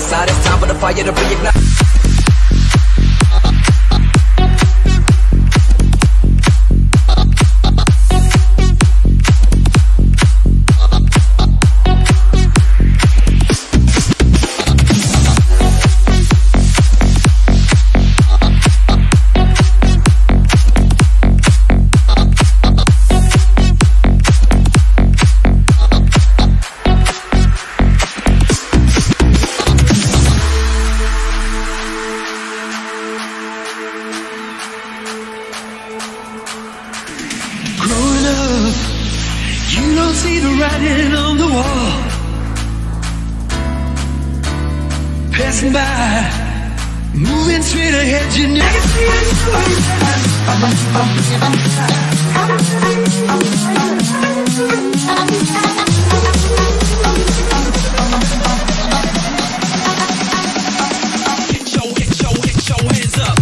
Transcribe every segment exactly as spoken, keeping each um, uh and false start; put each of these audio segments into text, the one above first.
inside. It's time for the fire to reignite. See the writing on the wall. Passing by, moving straight ahead, you never see it going by. Get your, get your, get your hands up.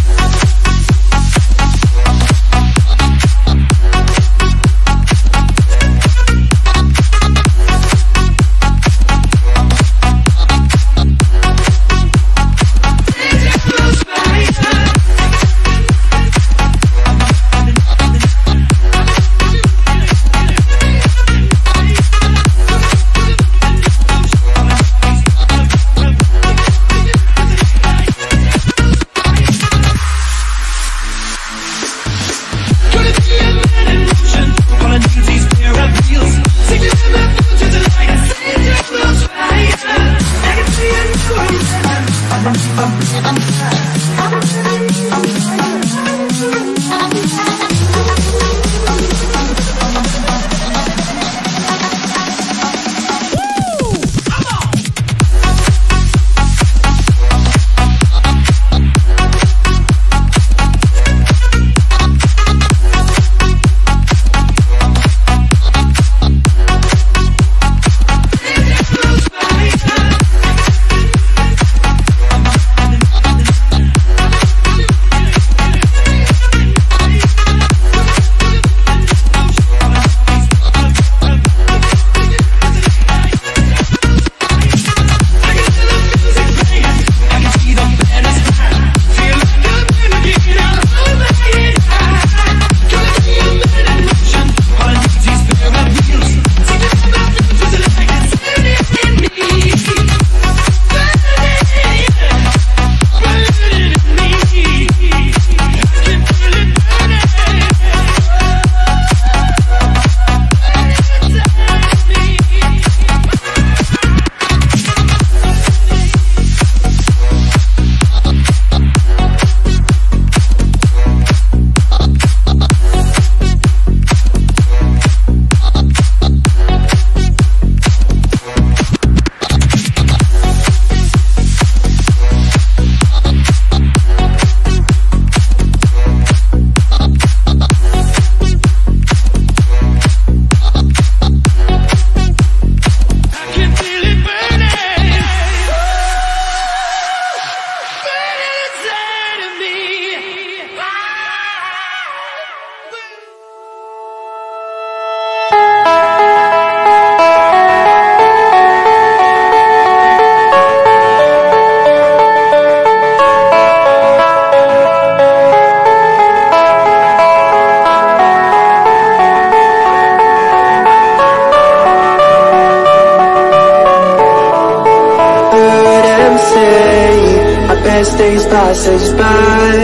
As days pass us by,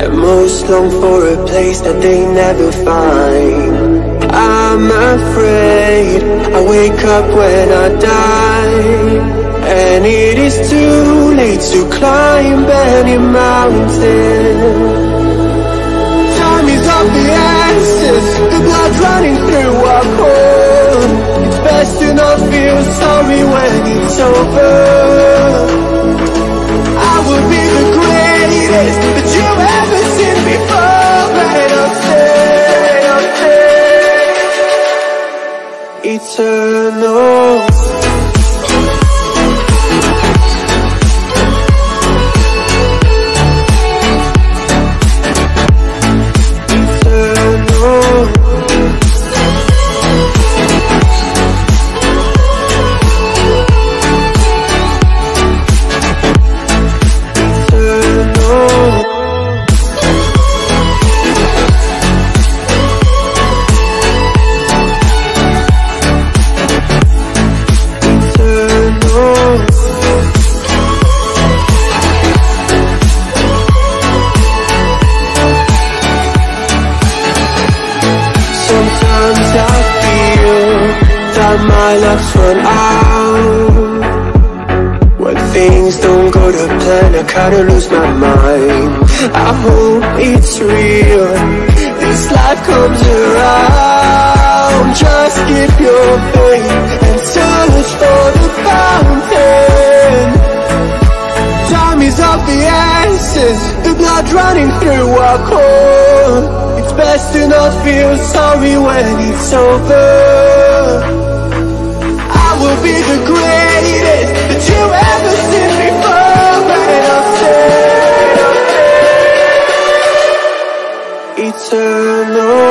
at most long for a place that they never find. I'm afraid I wake up when I die, and it is too late to climb any mountain. Time is of the essence, the blood running through our bones. It's best to not feel sorry when it's over. Would be the greatest that you've ever seen before, but I'll stay, I'll stay eternal. Eternal. things don't go to plan, I kinda lose my mind. I hope it's real, this life comes around. Just give your faith and search for the fountain. Time is of the essence, the blood running through our core. It's best to not feel sorry when it's over. I will be the greatest that you ever seen before, but I'll stay eternal.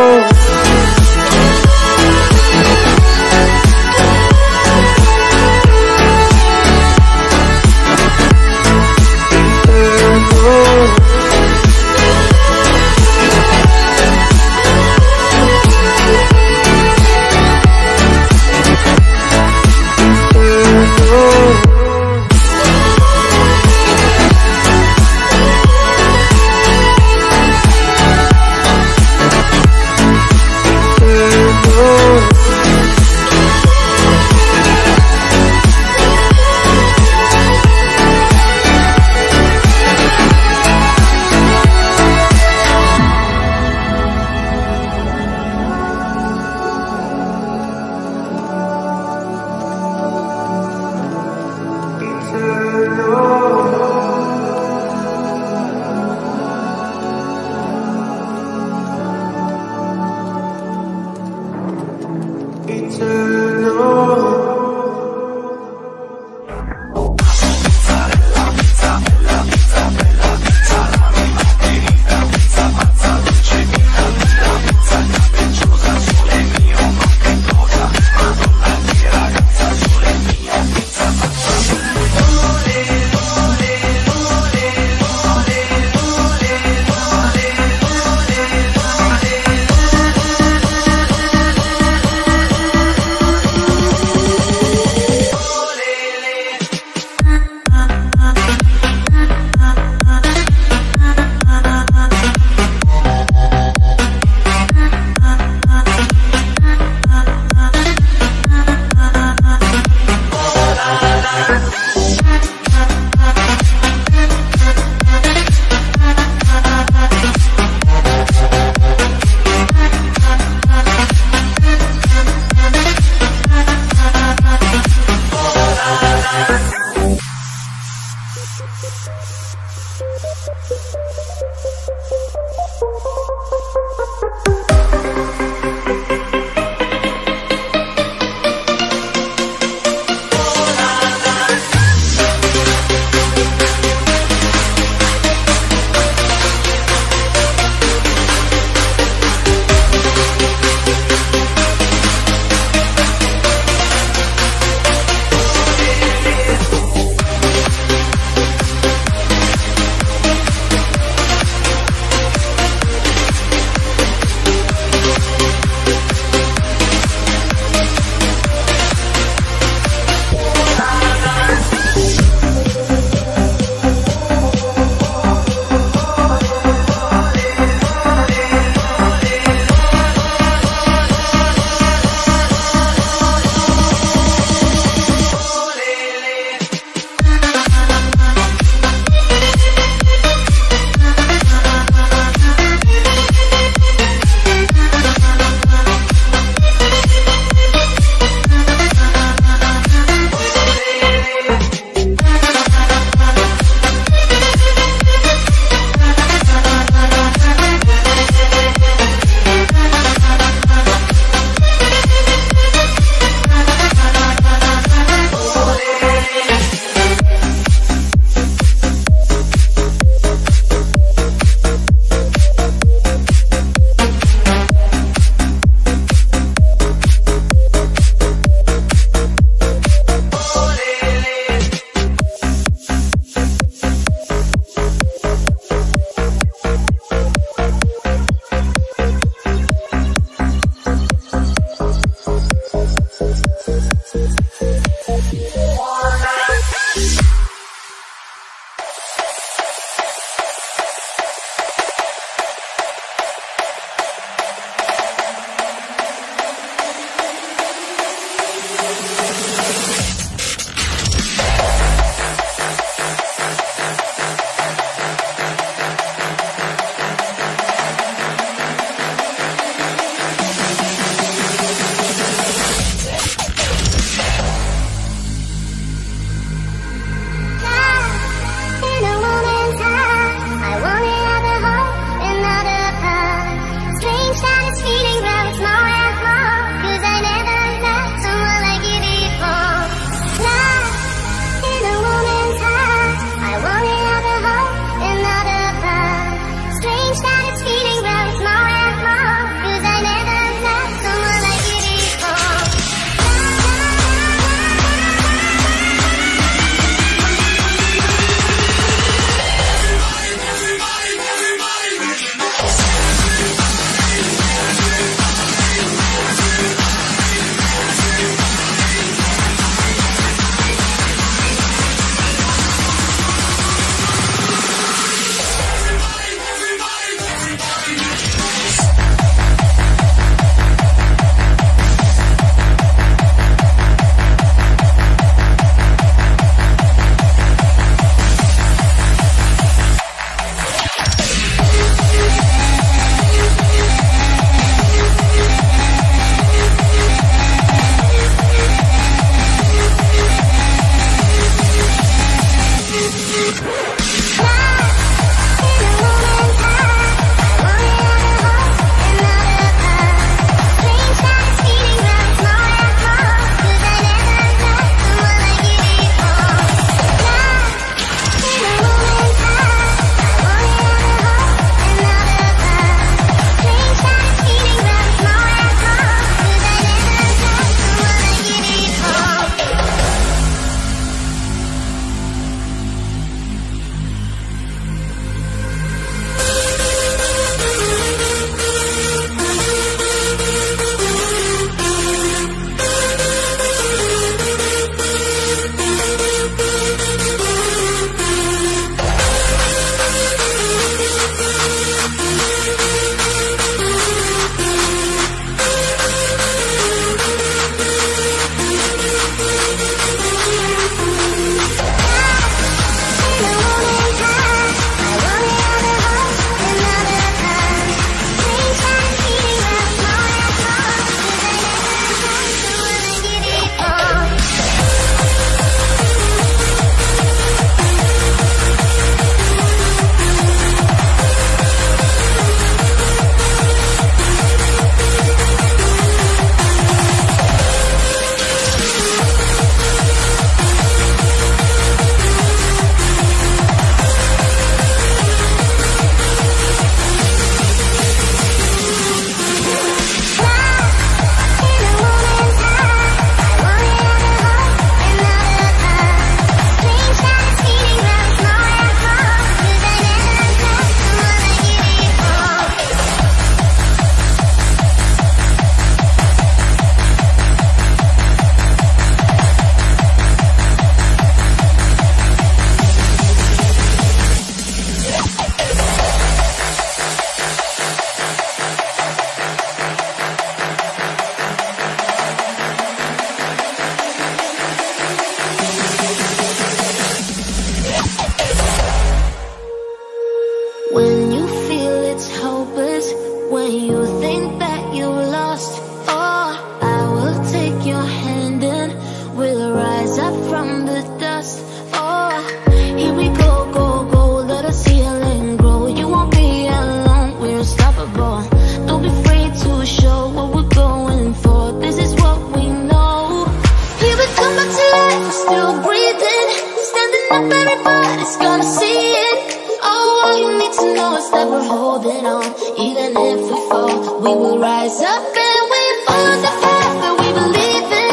is gonna see it. All you need to know is that we're holding on. Even if we fall, we will rise up and we follow the path that we believe in.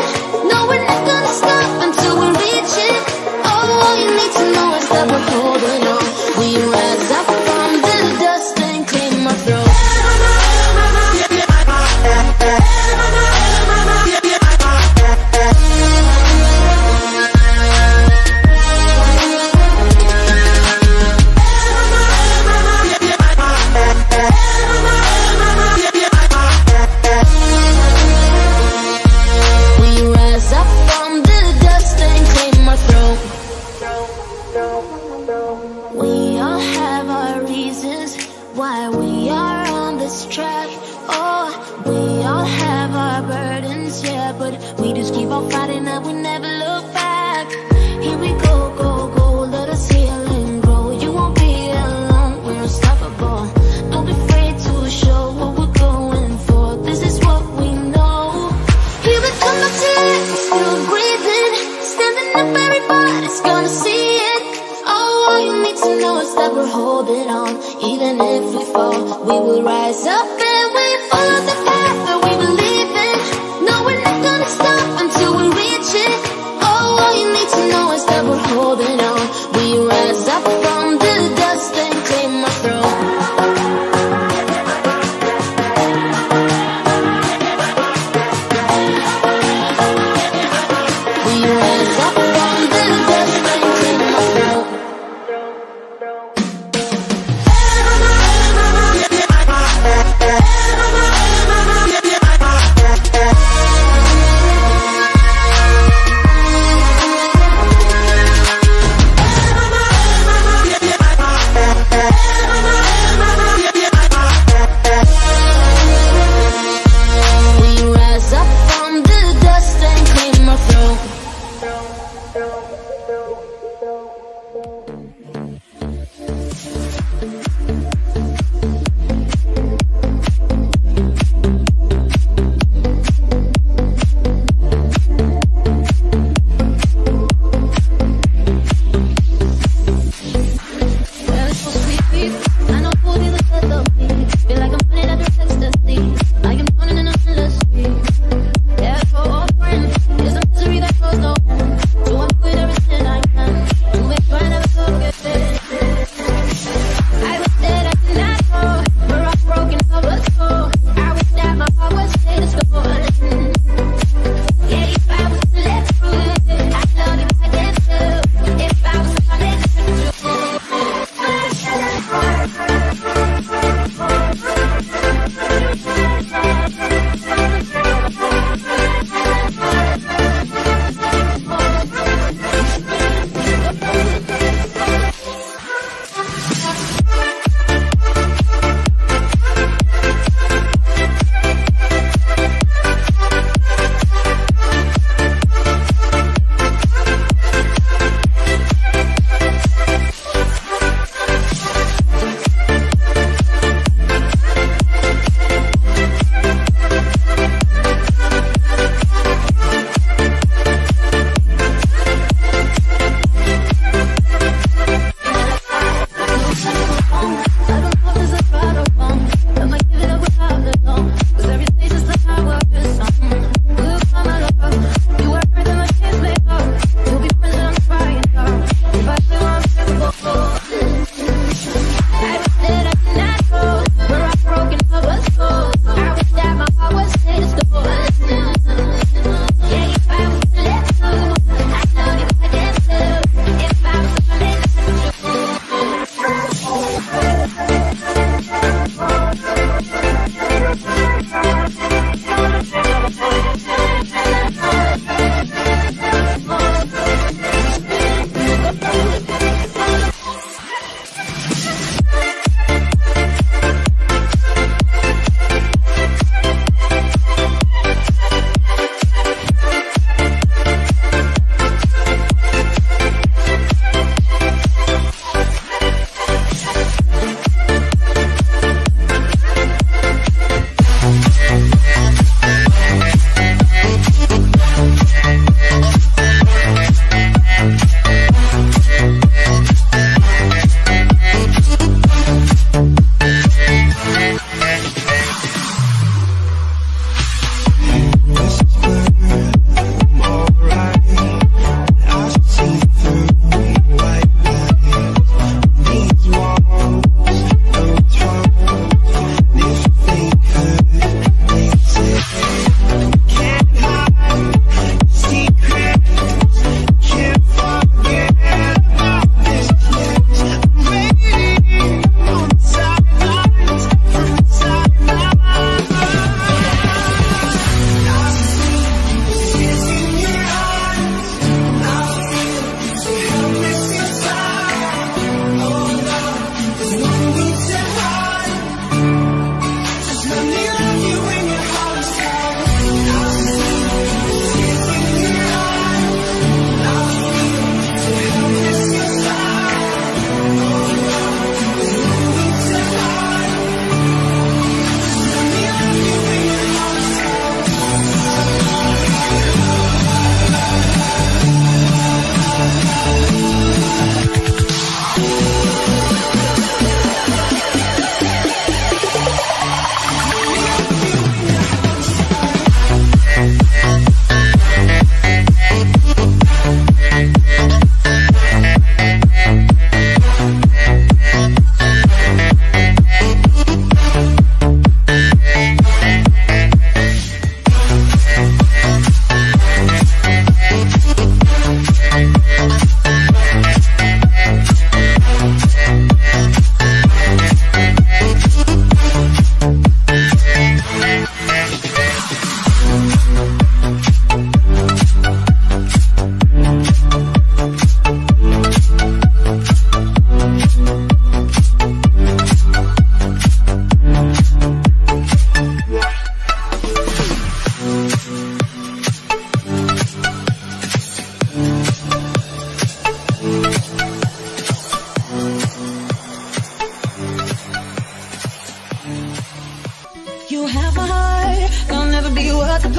No, we're not gonna stop until we reach it. All you need to know is that we're holding on. We rise up from the dust and clean my throat. Bye.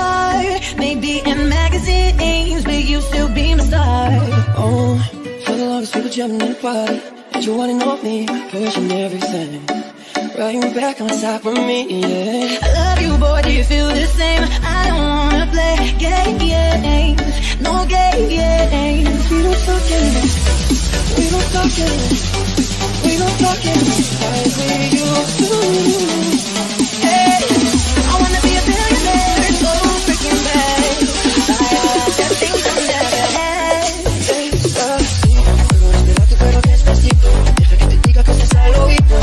far. Maybe in magazines, but you still be my star. Oh, for the longest people jumping in the party, and you wanna know me, pushing everything, riding back on top of me, yeah. I love you, boy, do you feel the same? I don't wanna play games, no games. We don't talk anymore, we don't talk anymore, we don't talk anymore like we used to. Hey, I wanna be a billionaire, so freaking bad. I love the things I never had. Fuego desde rato, pero despacito, deja que te diga cosas al oído.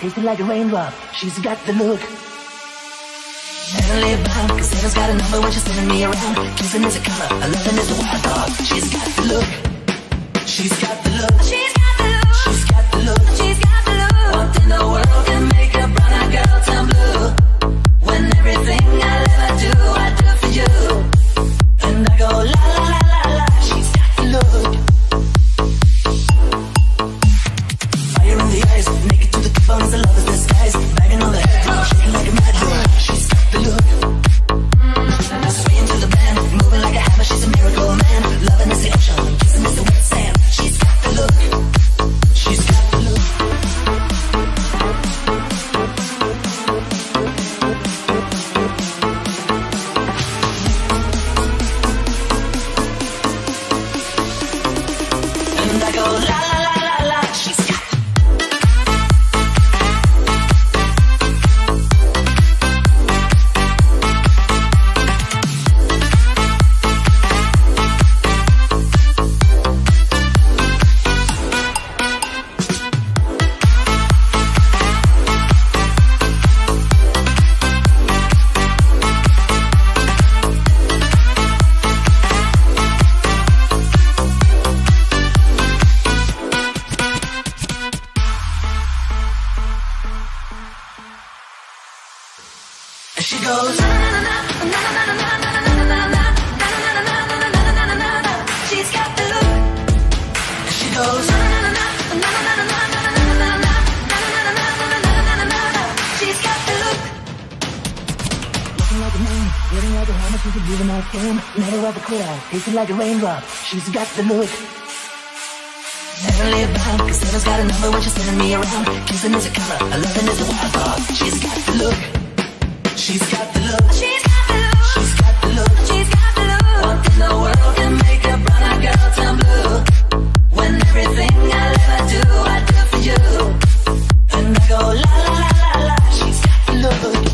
Tasting like a raindrop, she's got the look. Never lay bound, cause heaven's got a number when she's sending me around. Kissing is a color, a loving is a wild dog. She's got the look, she's got the look, she's got the look, she's got the look, she's got the look. What in the world can make a brown-eyed girl turn blue? When everything I ever do, I do for you. And I go la la la la la, she's got the look. Fire in the eyes, make it to the bones, the love is disguised, bagging on the head, shaking like a mad girl. She's got the look. I sway into the band, moving like a hammer. She's a miracle man. Loving is the ocean, kissing is the wet sand. She's got the look. Promise was a juvenile scam, never ever quit out, tasting like a raindrop, she's got the look. Never lay around, cause heaven's got a number when she's sending me around. Kissing is a color, a loving is a wild card. She's got the look, she's got the look, she's got the look, she's got the look, she's got the look. What in the world can make a brown-eyed girl turn blue? When everything I'll ever do, I do for you. And I go la la la la la, she's got the look.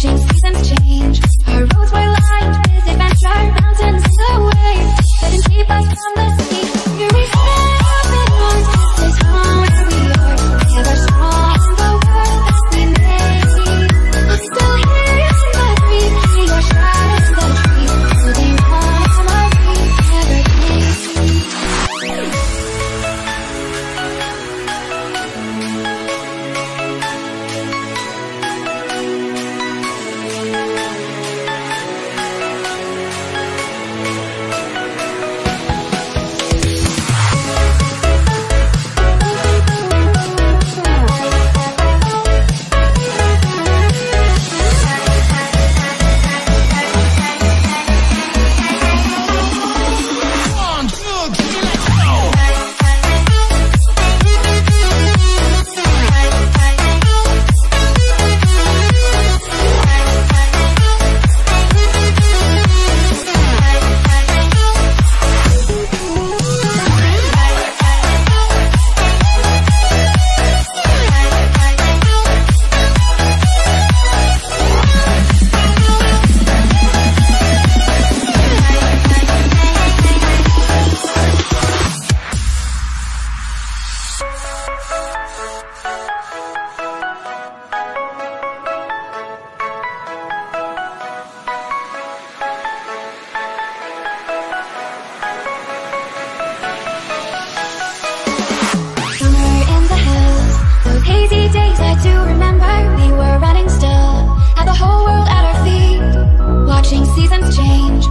Watching seasons change, our roads were lined with adventure, mountains away. Couldn't keep us from the sea. Here we stand up in arms. This is home where we are. We have our song and the world that we made. I'm still here in my dream. See your shadow in the tree, holding on to my feet. Never change.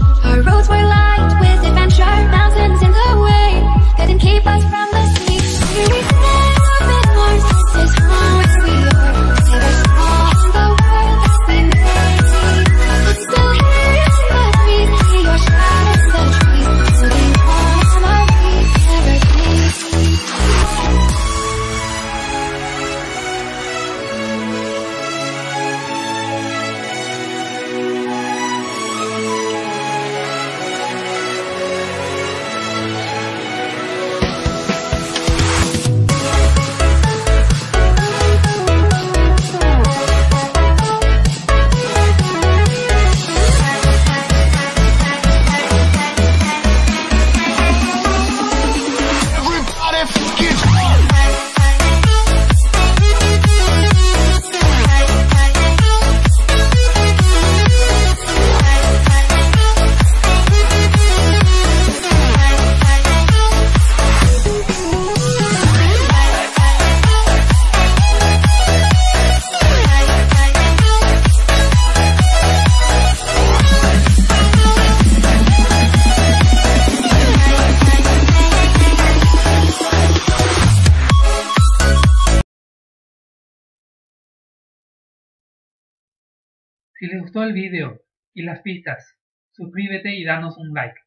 Si les gustó el video y las pistas, suscríbete y danos un like.